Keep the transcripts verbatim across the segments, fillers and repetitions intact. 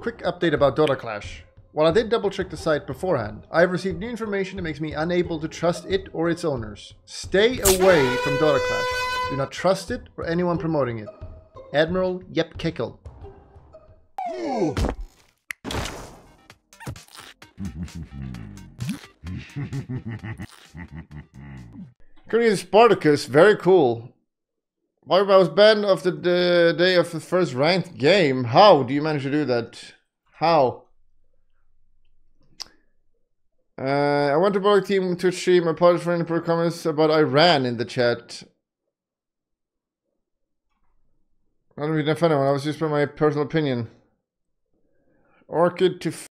Quick update about Dota Clash. While I did double check the site beforehand, I have received new information that makes me unable to trust it or its owners. Stay away from Dota Clash. Do not trust it or anyone promoting it. Admiral YepKickle. Courteous Spartacus, very cool. Why I was banned after the day of the first ranked game. How do you manage to do that? How? Uh, I went to Bullock Team Twitch stream. I apologize for inappropriate comments about Iran in the chat. I don't really defend anyone. I was just by my personal opinion. Orchid to f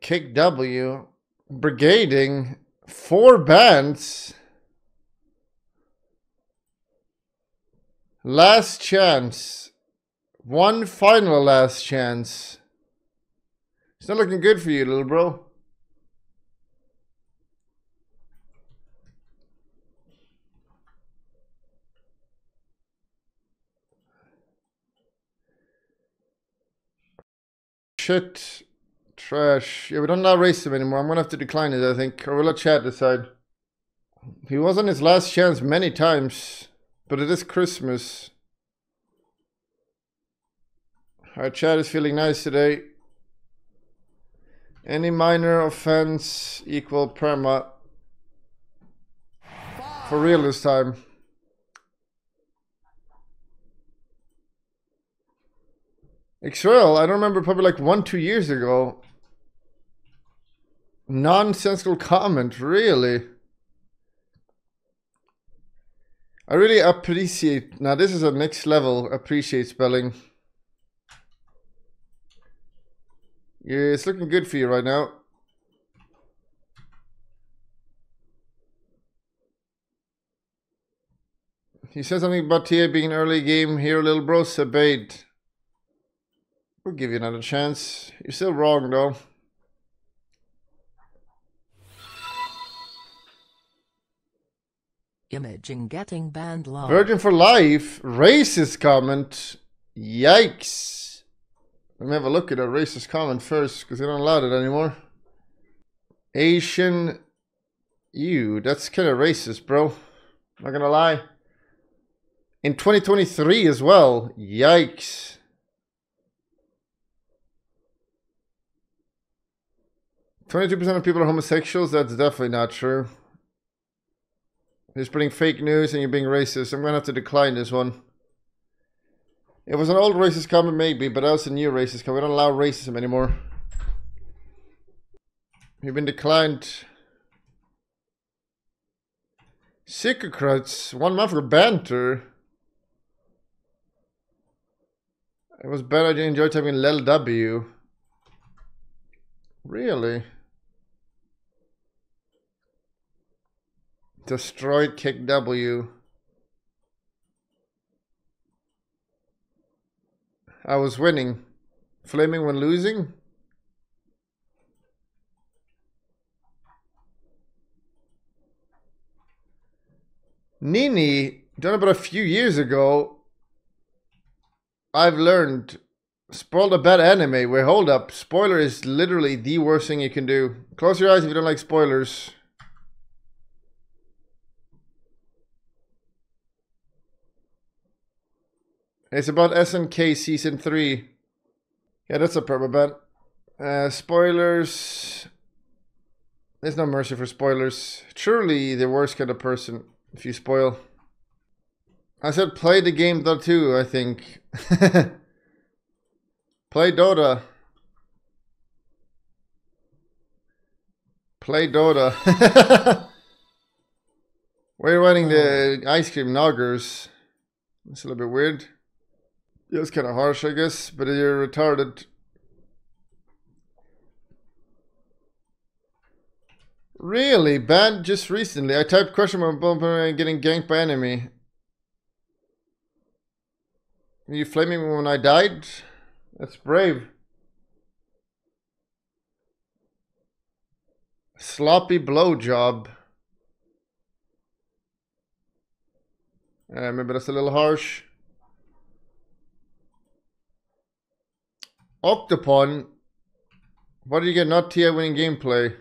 Kick W. Brigading. Four bands. Last chance. One final last chance. It's not looking good for you, little bro. Shit. Trash. Yeah, we don't allow racism anymore. I'm gonna have to decline it, I think. Or we'll let Chad decide. He was on his last chance many times. But it is Christmas. Our chat is feeling nice today. Any minor offense equal perma. For real this time. Xrel, I don't remember, probably like one, two years ago. Nonsensical comment, really. I really appreciate, now this is a next level appreciate spelling. Yeah, it's looking good for you right now. He said something about T I being an early game hero, little bro, Sabade. We'll give you another chance. You're still wrong though. Imagine getting banned long. Virgin for life. Racist comment. Yikes. Let me have a look at a racist comment first, because they don't allow it anymore. Asian. Ew, that's kind of racist, bro. Not gonna lie. In twenty twenty-three as well. Yikes. twenty-two percent of people are homosexuals. That's definitely not true. You're spreading fake news and you're being racist. I'm going to have to decline this one. It was an old racist comment maybe, but that was a new racist comment. We don't allow racism anymore. You've been declined. Psychocrats. One month for banter. It was bad. I didn't enjoy typing Lel W. Really? Destroyed Kick W. I was winning. Flaming when losing? Nini, done about a few years ago. I've learned. Spoiled a bad anime. Wait, hold up. Spoiler is literally the worst thing you can do. Close your eyes if you don't like spoilers. It's about S N K season three. Yeah, that's a permaban. Uh, spoilers. There's no mercy for spoilers. Truly the worst kind of person if you spoil. I said play the game Dota Two, I think. Play Dota. Play Dota. We're running the ice cream noggers. That's a little bit weird. Yeah, it's kind of harsh, I guess, but you're retarded. Really? Banned just recently. I typed question mark bumper and getting ganked by enemy. Are you flaming me when I died? That's brave. Sloppy blowjob. Uh, maybe that's a little harsh. Octopon. What did you get? Not T I winning gameplay.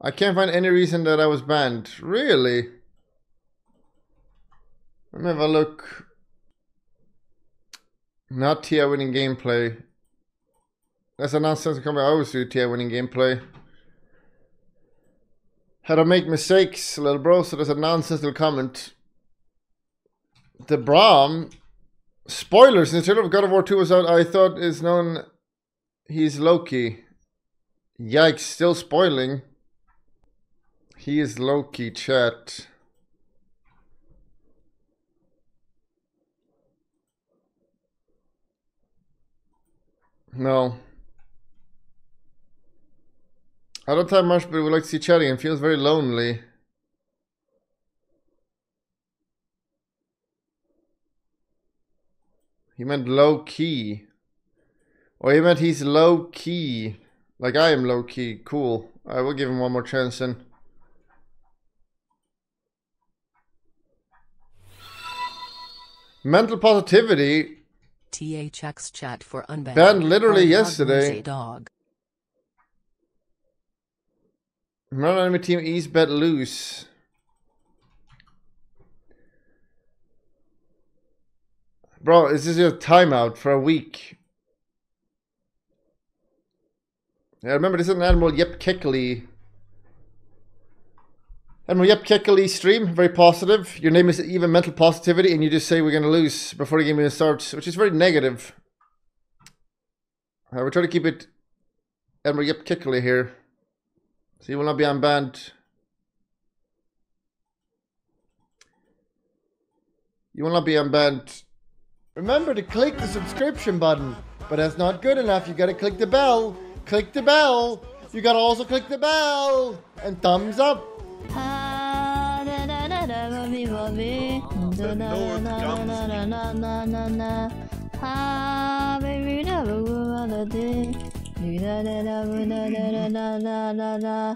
I can't find any reason that I was banned. Really? Let me have a look. Not T I winning gameplay. That's a nonsense company. I always do T I winning gameplay. How to make mistakes, little bro. So there's a nonsense little comment. The Brahm. Spoilers. Instead of God of War Two was out, I thought is known. He's Loki. Yikes! Still spoiling. He is Loki. Chat. No. I don't have much, but we like to see chatting and feels very lonely. He meant low key. Or he meant he's low key. Like I am low key. Cool. I will give him one more chance then. Mental positivity. T A checks chat for unbanned. Banned literally yesterday. Dog. Run enemy team ease bet loose. Bro, is this your timeout for a week? Yeah, remember this is an Admiral YepKickle. Admiral YepKickle stream, very positive. Your name is even mental positivity, and you just say we're gonna lose before the game even starts, which is very negative. Uh, we try to keep it Admiral YepKickle here. So you will not be unbanned. You will not be unbanned. Remember to click the subscription button, but that's not good enough. You gotta click the bell. Click the bell. You gotta also click the bell and thumbs up. The North comes.